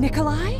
Nikolai?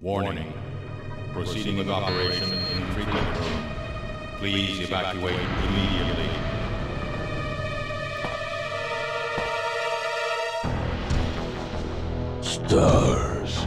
Warning. Proceeding with operation infrequent. Please evacuate immediately. Stars.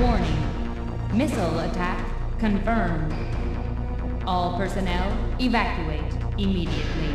Warning. Missile attack confirmed. All personnel evacuate immediately.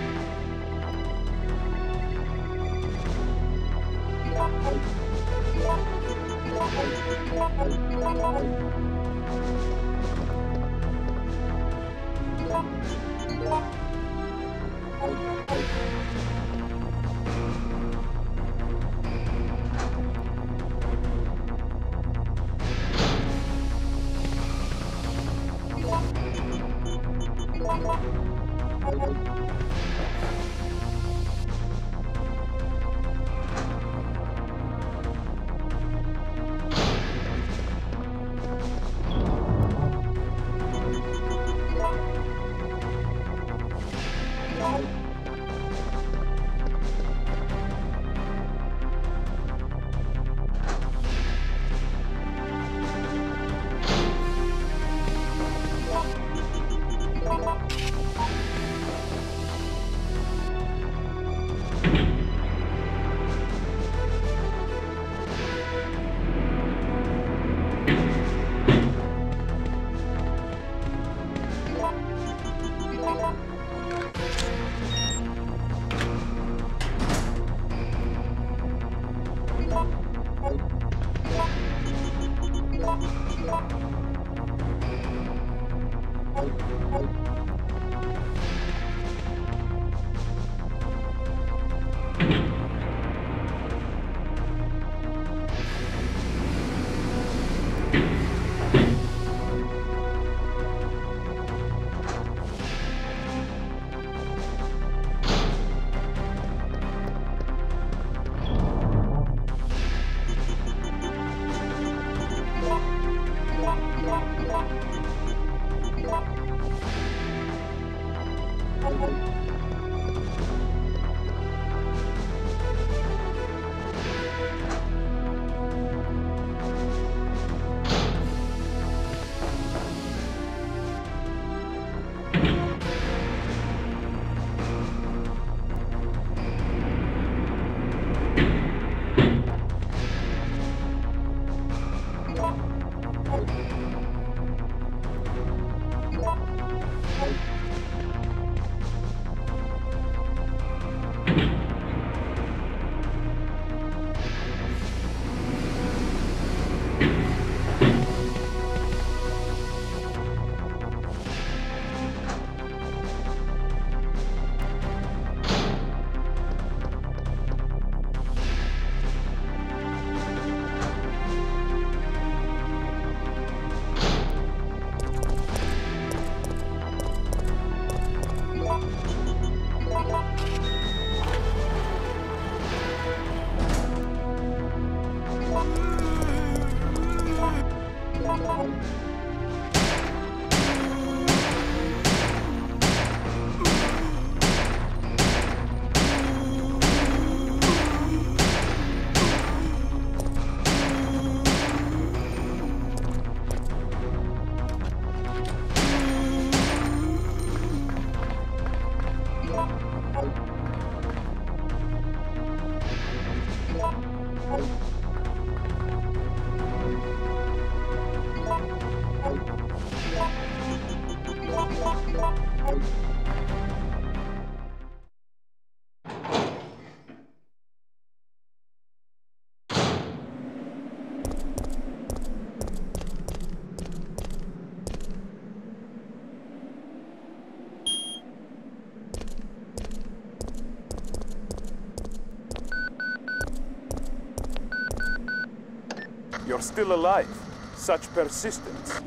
are still alive. Such persistence.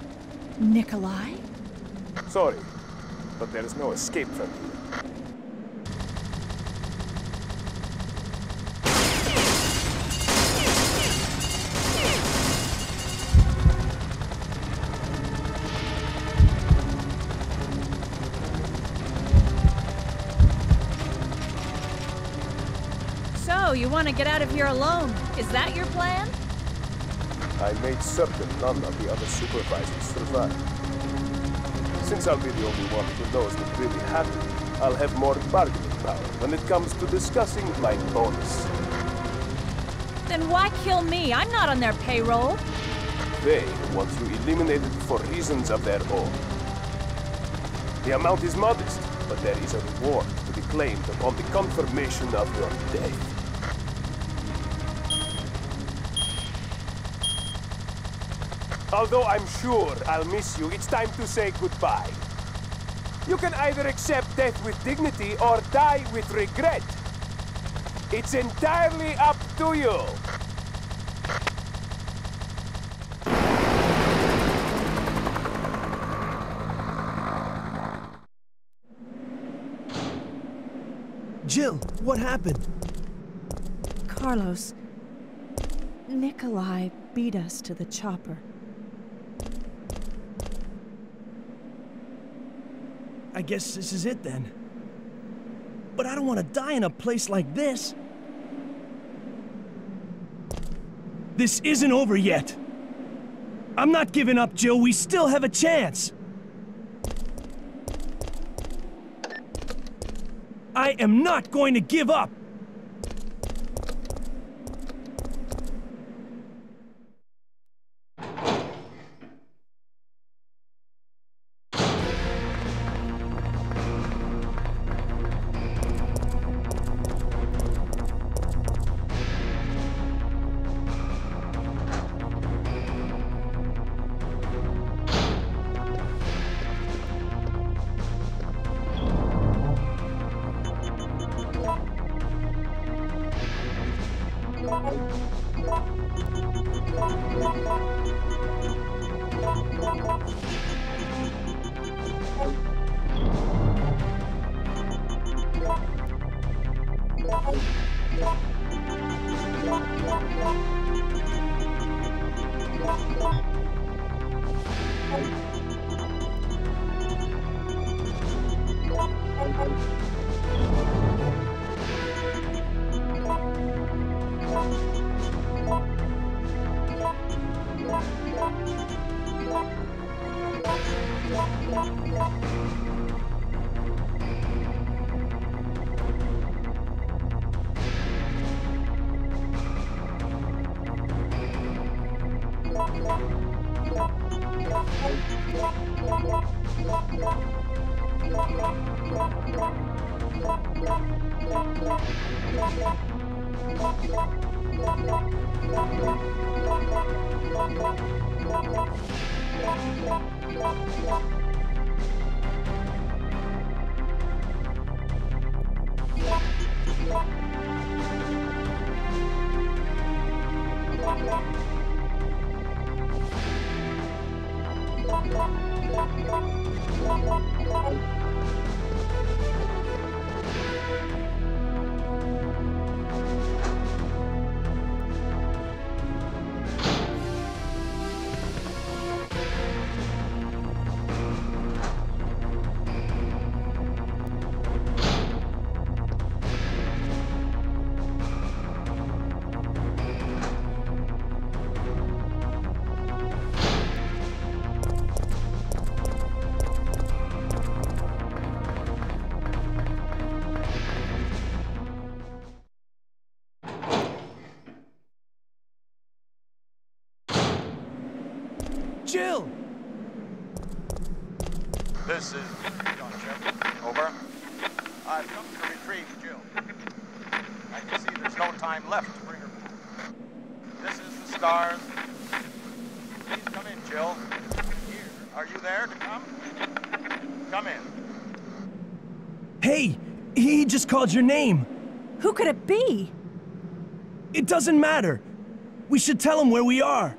Nikolai? Sorry, but there is no escape from you. So, you want to get out of here alone? Is that your plan? I made certain none of the other supervisors survived. Since I'll be the only one for those that really have it, I'll have more bargaining power when it comes to discussing my bonus. Then why kill me? I'm not on their payroll. They want you eliminated for reasons of their own. The amount is modest, but there is a reward to be claimed upon the confirmation of your death. Although I'm sure I'll miss you, it's time to say goodbye. You can either accept death with dignity or die with regret. It's entirely up to you. Jill, what happened? Carlos, Nikolai beat us to the chopper. I guess this is it then. But I don't want to die in a place like this. This isn't over yet. I'm not giving up, Jill. We still have a chance. I am not going to give up. Jill! This is John Jim. Over. I've come to retrieve Jill. I can see there's no time left to bring her. This is the stars. Please come in, Jill. Here. Are you there to come? Come in. Hey! He just called your name! Who could it be? It doesn't matter. We should tell him where we are.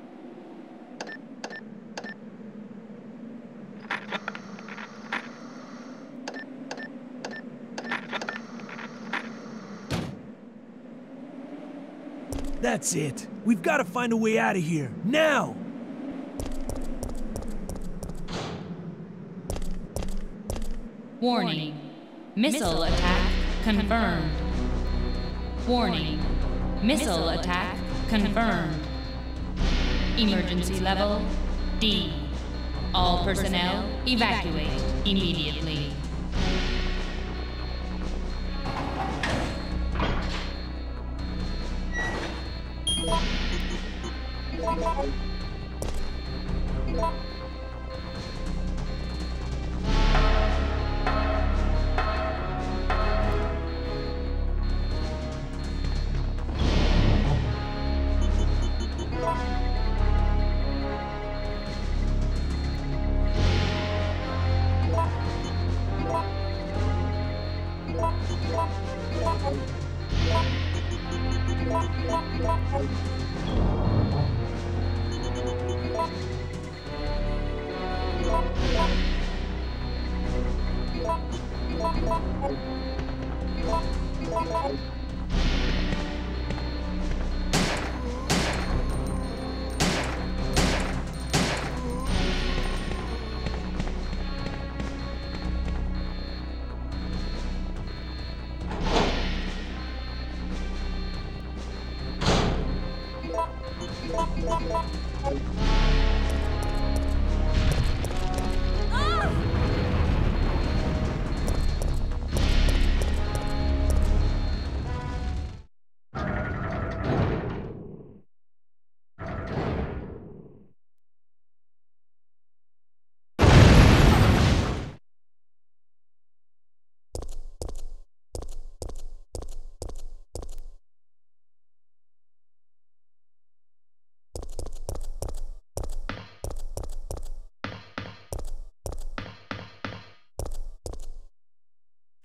That's it. We've got to find a way out of here. Now! Warning. Missile attack confirmed. Warning. Missile attack confirmed. Emergency level D. All personnel evacuate immediately.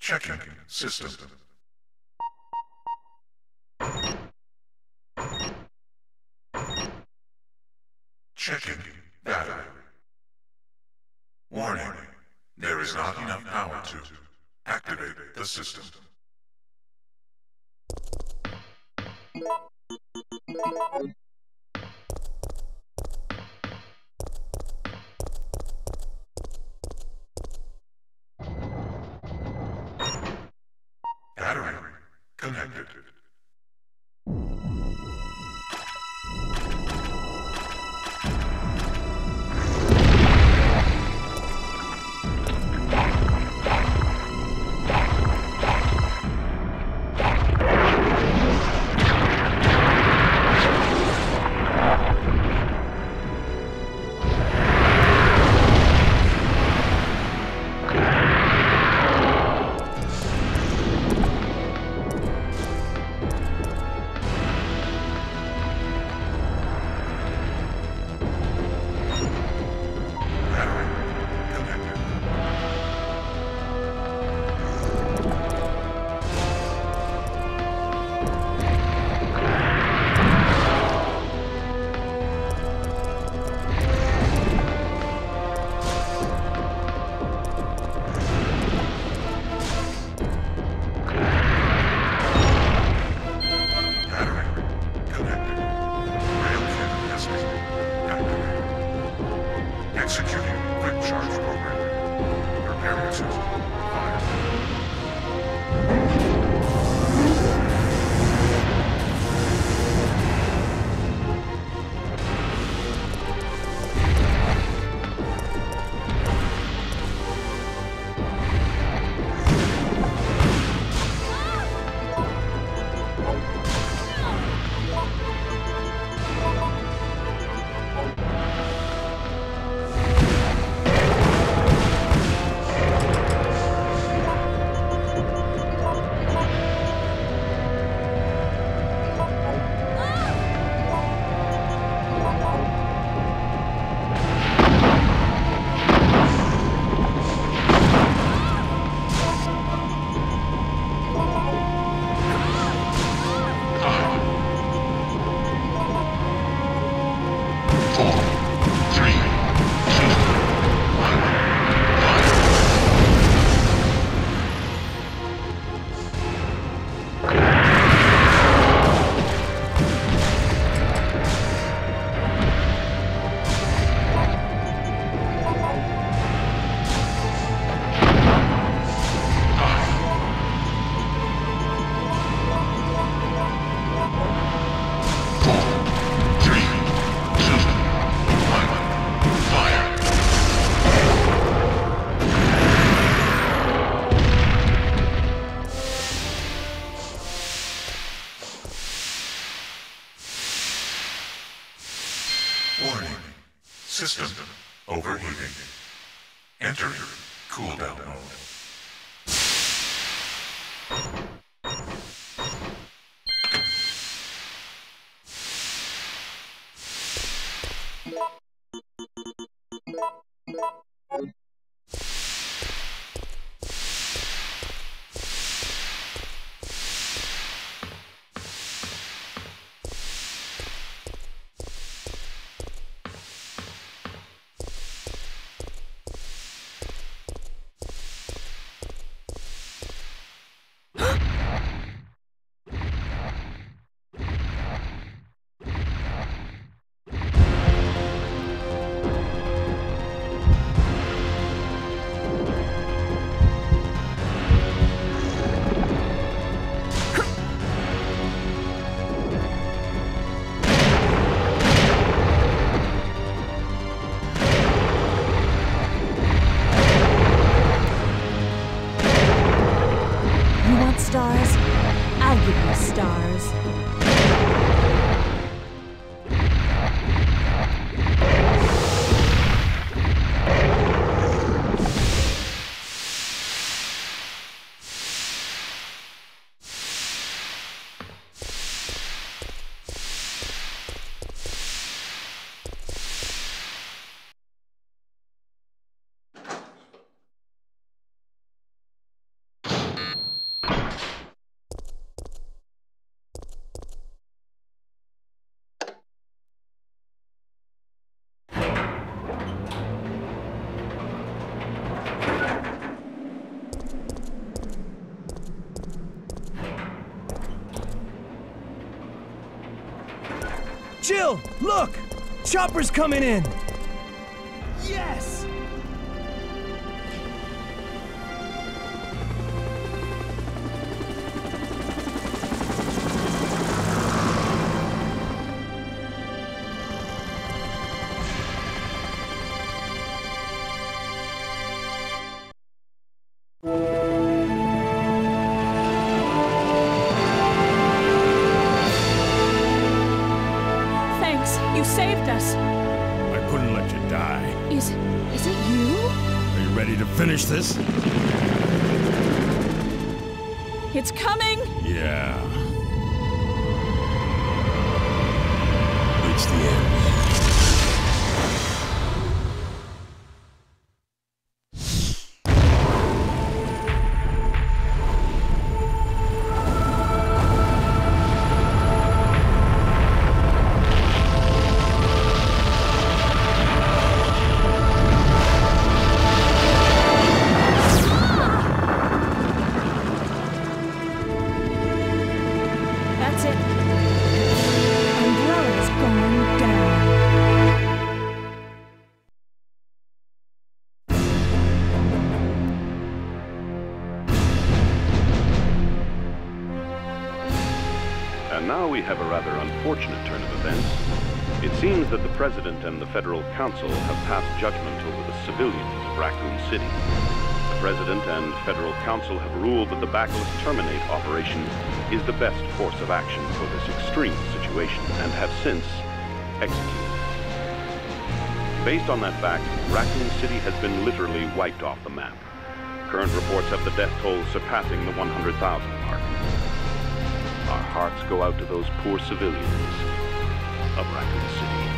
Checking system. Checking battery. Warning, there is not enough power to activate the system. Warning. System overheating. Enter cooldown mode. Jill, look! Chopper's coming in! Yes! This? It's coming! Yeah. It's the the President and the Federal Council have passed judgment over the civilians of Raccoon City. The President and Federal Council have ruled that the Backless Terminate operation is the best course of action for this extreme situation and have since executed. Based on that fact, Raccoon City has been literally wiped off the map. Current reports have the death toll surpassing the 100,000 mark. Our hearts go out to those poor civilians of Raccoon City.